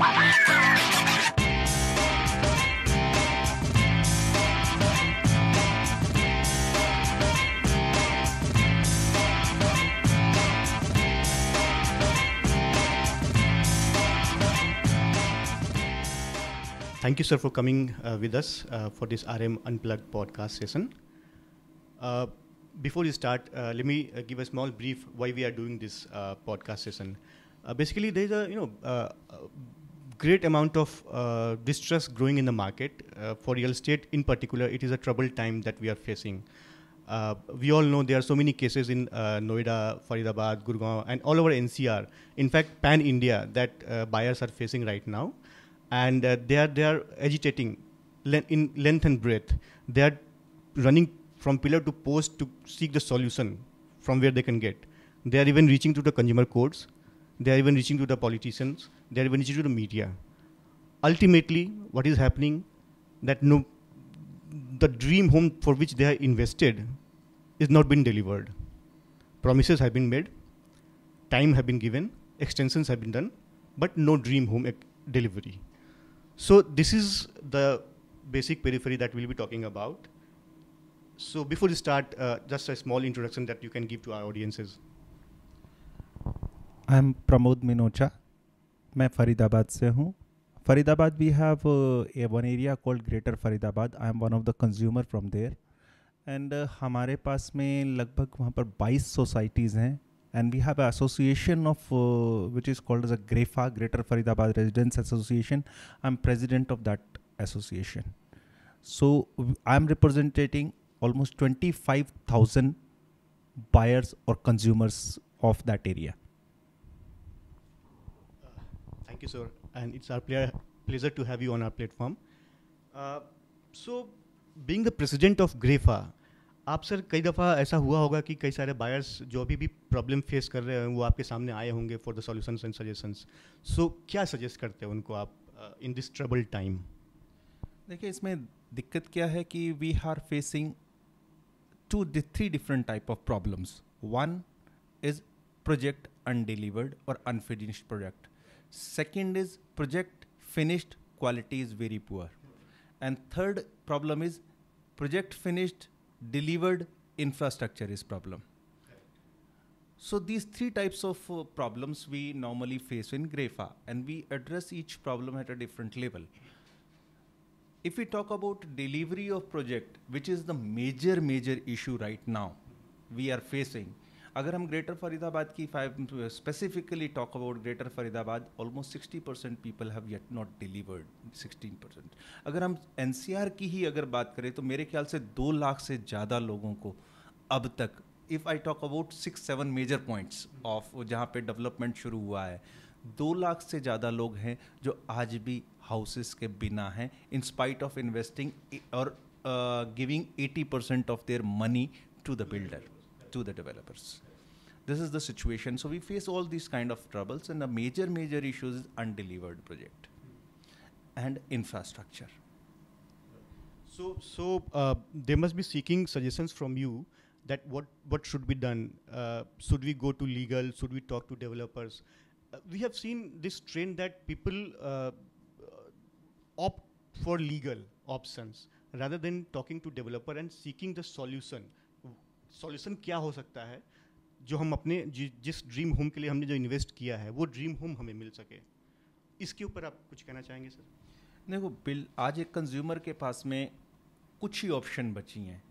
Thank you, sir, for coming with us for this RM Unplugged podcast session. Before you start, let me give a small brief why we are doing this podcast session. Basically, there is a great amount of distress growing in the market for real estate. In particular, it is a troubled time that we are facing. We all know there are so many cases in Noida, Faridabad, Gurgaon, and all over NCR. In fact, pan-India that buyers are facing right now. And they are agitating in length and breadth. They are running from pillar to post to seek the solution from where they can get. They are even reaching to the consumer courts. They are even reaching to the politicians. They are even reaching to the media. Ultimately, what is happening that the dream home for which they have invested is not been delivered. Promises have been made, time have been given, extensions have been done, but no dream home delivery. So this is the basic periphery that we'll be talking about. So before we start, just a small introduction that you can give to our audiences. I'm Pramod Minocha. I'm from Faridabad. In Faridabad, we have one area called Greater Faridabad. I'm one of the consumers from there. And हमारे पास में लगभग वहाँ पर 22 societies हैं. And we have an association of which is called as a GREFA, Greater Faridabad Residents Association. I'm president of that association. So I'm representing almost 25,000 buyers or consumers of that area. Thank you, sir. And it's our pleasure to have you on our platform. So being the president of GREFA, आप sir कई दफ़ा ऐसा हुआ होगा कि कई सारे buyers जो अभी भी प्रॉब्लम फेस कर रहे हैं वो आपके सामने आए होंगे for the solutions and suggestions. So क्या सजेस्ट करते हैं उनको आप इन दिस ट्रबल टाइम? देखिए, इसमें दिक्कत क्या है कि we are facing 2-3 different type of problems. One is project undelivered और unfinished project. Second is project finished, quality is very poor. And third problem is project finished, delivered infrastructure is problem. So these 3 types of problems we normally face in GREFA, and we address each problem at a different level. If we talk about delivery of project, which is the major issue right now we are facing. Agar hum Greater Faridabad ki, if I specifically talk about Greater Faridabad, almost 60% people have yet not delivered, 16%. अगर हम NCR की ही अगर बात करें तो मेरे ख्याल से 2 लाख से ज़्यादा लोगों को अब तक, if I talk about 6-7 major points of जहाँ पे डेवलपमेंट शुरू हुआ है, 2 लाख से ज़्यादा लोग हैं जो आज भी हाउसेस के बिना हैं, in spite of investing और giving 80% of their money to the builder, to the developers. This is the situation. So we face all these kind of troubles, and the major issues is undelivered project and infrastructure. So they must be seeking suggestions from you that what should be done. Should we go to legal? Should we talk to developers? We have seen this trend that people opt for legal options rather than talking to developer and seeking the solution. Solution क्या हो सकता है जो हम अपने जिस dream home के लिए हमने जो इन्वेस्ट किया है वो ड्रीम होम हमें मिल सके. इसके ऊपर आप कुछ कहना चाहेंगे सर? देखो बिल, आज एक कंज्यूमर के पास में कुछ ही ऑप्शन बची हैं.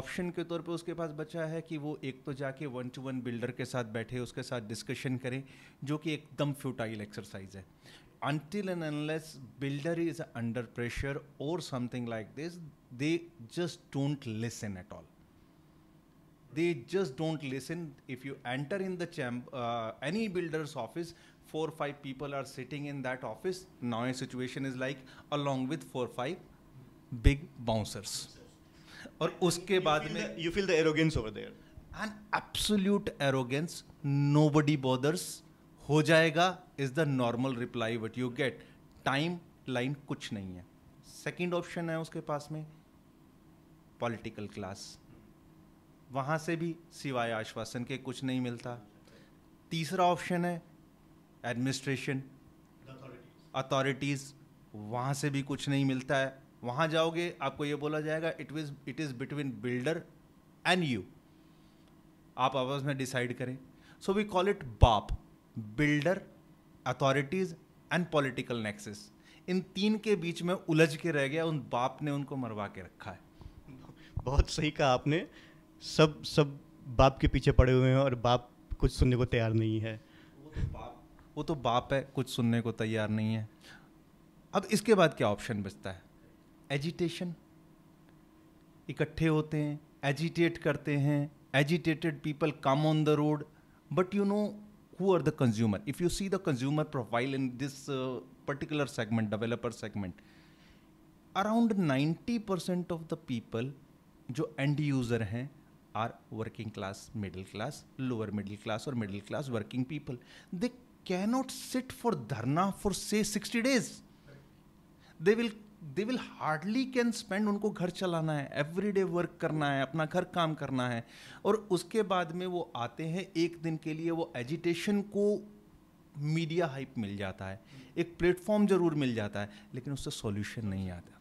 ऑप्शन के तौर पे उसके पास बचा है कि वो एक तो जाके 1-to-1 बिल्डर के साथ बैठे, उसके साथ डिस्कशन करें, जो कि एकदम फ्यूटाइल एक्सरसाइज है. Until and unless builder is under pressure or something like this, they just don't listen at all. They just don't listen. If you enter in the any builder's office, 4-5 people are sitting in that office. Now a situation is like along with 4-5 big bouncers. और उसके बाद में you feel the arrogance over there. An absolute arrogance. Nobody bothers. हो जाएगा is the normal reply what you get. Timeline कुछ नहीं है. Second option है उसके पास में political class. वहाँ से भी सिवाय आश्वासन के कुछ नहीं मिलता. तीसरा ऑप्शन है एडमिनिस्ट्रेशन, authorities, वहाँ से भी कुछ नहीं मिलता है. वहाँ जाओगे आपको ये बोला जाएगा it is between builder and you. आप आपस में डिसाइड करें. So we call it BAP, builder, authorities and political nexus. इन तीन के बीच में उलझ के रह गया, उन बाप ने उनको मरवा के रखा है. बहुत सही कहा आपने. सब बाप के पीछे पड़े हुए हैं और बाप कुछ सुनने को तैयार नहीं है. वो तो बाप है, कुछ सुनने को तैयार नहीं है. अब इसके बाद क्या ऑप्शन बचता है? एजिटेशन. इकट्ठे होते हैं, एजिटेट करते हैं. Agitated people come on the road. But you know who are the consumer? If you see the consumer profile in this particular segment, developer segment, around 90% of the people जो end user हैं are working class, lower middle class or middle class working people. They cannot sit for dharna for say 60 days. They will hardly can spend. उनको घर चलाना है, everyday work करना है, अपना घर काम करना है. और उसके बाद में वो आते हैं एक दिन के लिए, वो agitation को media hype मिल जाता है, एक platform ज़रूर मिल जाता है, लेकिन उससे solution नहीं आता,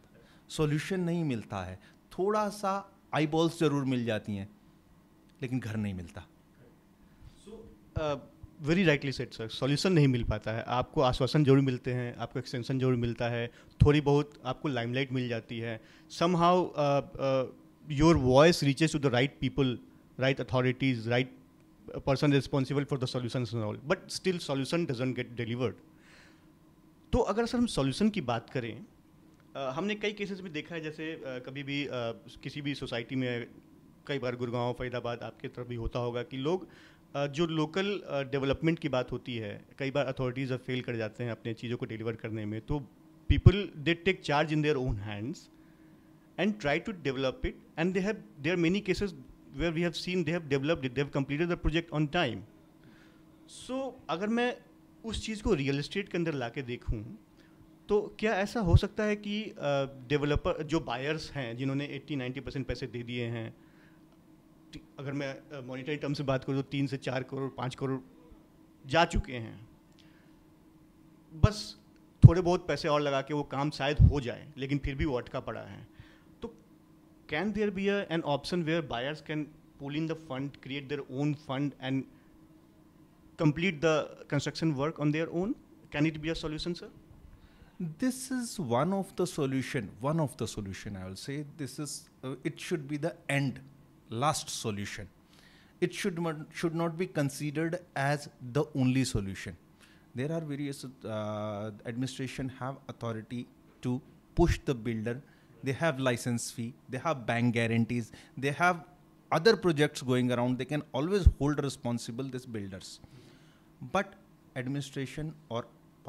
solution नहीं मिलता है. थोड़ा सा eyeballs ज़रूर मिल जाती हैं, लेकिन घर नहीं मिलता. Very rightly said sir, solution नहीं मिल पाता है. आपको आश्वासन जरूर मिलते हैं, आपको एक्सटेंशन जरूर मिलता है, थोड़ी बहुत आपको लाइमलाइट मिल जाती है. Somehow your voice reaches to the right people, right authorities, right person responsible for the solutions and all, but still solution doesn't get delivered. तो अगर सर हम सॉल्यूशन की बात करें, हमने कई केसेस में देखा है, जैसे कभी भी किसी भी सोसाइटी में, कई बार गुड़गांव, फरीदाबाद आपके तरफ भी होता होगा कि लोग जो लोकल डेवलपमेंट की बात होती है, कई बार अथॉरिटीज़ फेल कर जाते हैं अपने चीज़ों को डिलीवर करने में. तो people they take charge in their own hands and try to develop it, and they have, there many cases where we have seen they have developed it, they have completed the project on time. So अगर मैं उस चीज़ को real estate के अंदर ला के देखूँ, तो क्या ऐसा हो सकता है कि डेवलपर जो बायर्स हैं, जिन्होंने 80-90% पैसे दे दिए हैं, अगर मैं मॉनिटरी टर्म से बात करूँ तो 3 से 4 करोड़ 5 करोड़ जा चुके हैं, बस थोड़े बहुत पैसे और लगा के वो काम शायद हो जाए, लेकिन फिर भी वो अटका पड़ा है. तो can there be an option where buyers can pull in the fund, create their own fund and complete the construction work on their own? Can it be a solution sir? This is one of the solution. One of the solution, I will say. This is it should be the end. Last solution. It should not be considered as the only solution. There are various administration have authority to push the builder. They have license fee, they have bank guarantees, they have other projects going around. They can always hold responsible these builders. But administration or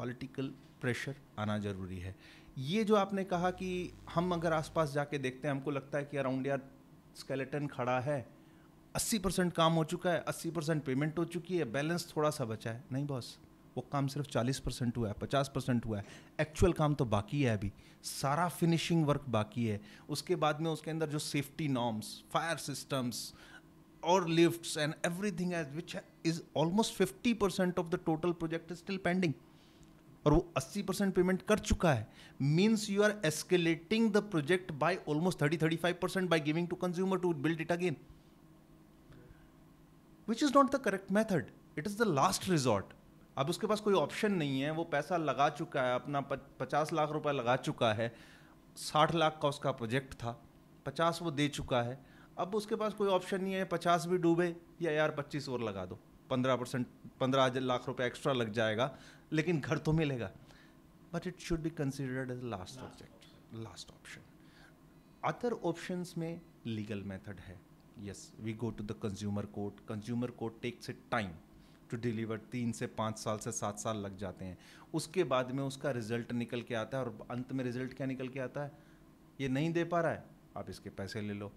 political pressure आना जरूरी है. ये जो आपने कहा कि हम अगर आसपास जाके देखते हैं, हमको लगता है कि around यार स्केलेटन खड़ा है, 80% काम हो चुका है, 80% पेमेंट हो चुकी है, बैलेंस थोड़ा सा बचा है. नहीं बॉस, वो काम सिर्फ 40% हुआ है, 50% हुआ है. एक्चुअल काम तो बाकी है, अभी सारा फिनिशिंग वर्क बाकी है. उसके बाद में उसके अंदर जो सेफ्टी नॉर्म्स, फायर सिस्टम्स और lifts and everything as which is almost 50% of the total project is still pending, और वो 80% पेमेंट कर चुका है. Means you are escalating the project by almost 30-35% by giving to consumer to build it again, which is not the correct method. It is the last resort. अब उसके पास कोई option नहीं है, वो पैसा लगा चुका है, अपना 50 लाख रुपया लगा चुका है, 60 लाख का उसका प्रोजेक्ट था, 50 वो दे चुका है. अब उसके पास कोई ऑप्शन नहीं है, 50 भी डूबे या यार 25 और लगा दो, 15 लाख रुपया एक्स्ट्रा लग जाएगा, लेकिन घर तो मिलेगा. But it should be considered as last object, last option. Other options में लीगल मेथड है. Yes, we go to the consumer court. Consumer court takes it time to deliver. 3 से 5 साल से 7 साल लग जाते हैं. उसके बाद में उसका रिजल्ट निकल के आता है, और अंत में रिजल्ट क्या निकल के आता है? ये नहीं दे पा रहा है, आप इसके पैसे ले लो,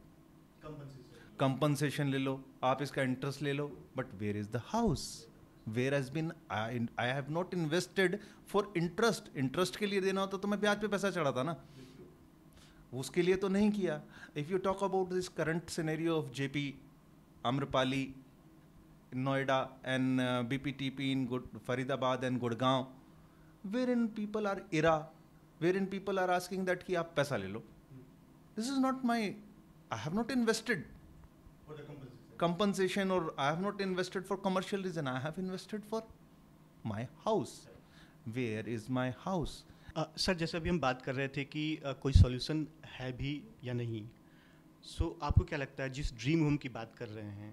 कंपनसेशन ले लो, आप इसका इंटरेस्ट ले लो. But where is the house? Where has been I have not invested for interest. Interest के लिए देना होता तो मैं ब्याज पे पैसा चढ़ाता ना, उसके लिए तो नहीं किया. If you talk about this current scenario of JP, Amrapali, Noida and BPTP in Faridabad and Gurgaon, wherein people are IRA, wherein people are asking that ki aap paisa le lo. This is not my, I have not invested for the compensation, or I have not invested for commercial reason. I have invested for my house. Where is my house? Sir, जैसे अभी हम बात कर रहे थे कि कोई solution है भी या नहीं. So आपको क्या लगता है जिस dream home की बात कर रहे हैं,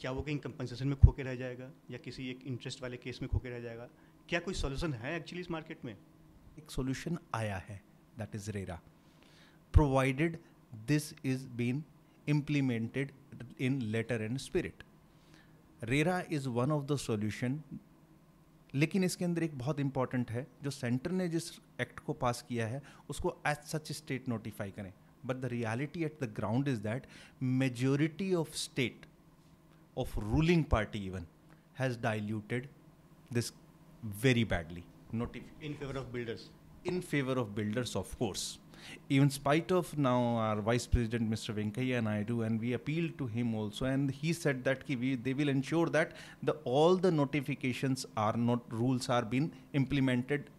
क्या वो कहीं compensation में खो के रह जाएगा या किसी एक interest वाले case में खो के रह जाएगा? क्या कोई solution है actually इस market में? एक solution आया है, that is RERA. Provided this is being implemented in letter and spirit. RERA is one of the solution. लेकिन इसके अंदर एक बहुत इम्पॉर्टेंट है जो सेंटर ने जिस एक्ट को पास किया है उसको एज सच स्टेट नोटिफाई करें. But the reality at the ground is that majority of state of ruling party even has diluted this very badly. Notify in favour of builders, in favour of builders of course. In spite of now our Vice President Mr. Venkaiah and I do, and we appealed to him also, and he said that they will ensure that all the notifications are not, rules are being implemented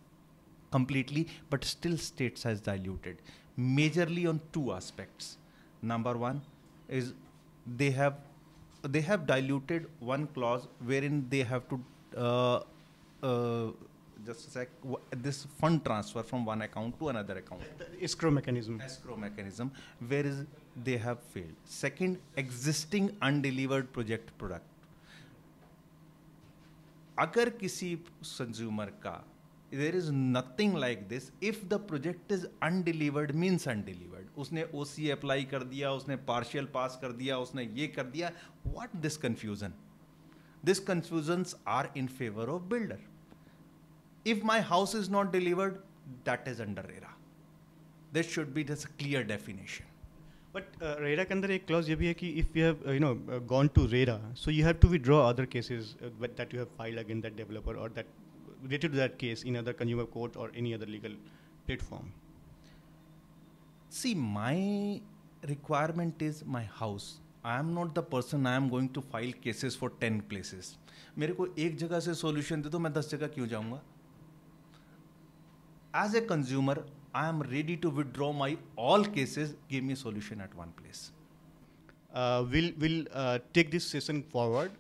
completely, but still states has diluted. Majorly on two aspects. Number one is they have diluted one clause wherein they have to, just a sec, this fund transfer from one account to another account. The escrow mechanism. Escrow mechanism, whereas they have failed. Second, existing undelivered project product. Agar kisi consumer ka, there is nothing like this. If the project is undelivered, means undelivered. Usne OC apply kar diya, usne partial pass kar diya, usne ye kar diya. What this confusion? These confusions are in favor of builder. If my house is not delivered, that is under RERA. There should be this clear definition. But RERA के अंदर एक clause ये भी है कि if you have gone to RERA, so you have to withdraw other cases that you have filed against that developer or that related to that case in other consumer court or any other legal platform. See, my requirement is my house. I am not the person, I am going to file cases for 10 places. मेरे को एक जगह से solution दे तो मैं 10 जगह क्यों जाऊँगा? As a consumer, I am ready to withdraw my all cases. Give me solution at one place. We'll take this session forward,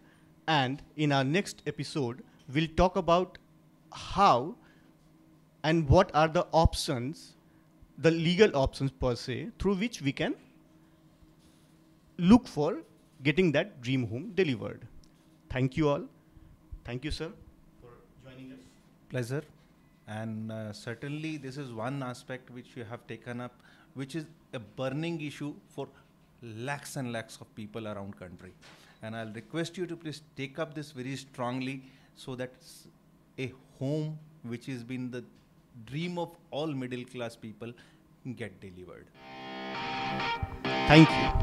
and in our next episode, we'll talk about how and what are the options, the legal options per se, through which we can look for getting that dream home delivered. Thank you all. Thank you, sir, for joining us. Pleasure. And certainly this is one aspect which you have taken up, which is a burning issue for lakhs and lakhs of people around country. And I'll request you to please take up this very strongly so that a home which has been the dream of all middle class people get delivered. Thank you.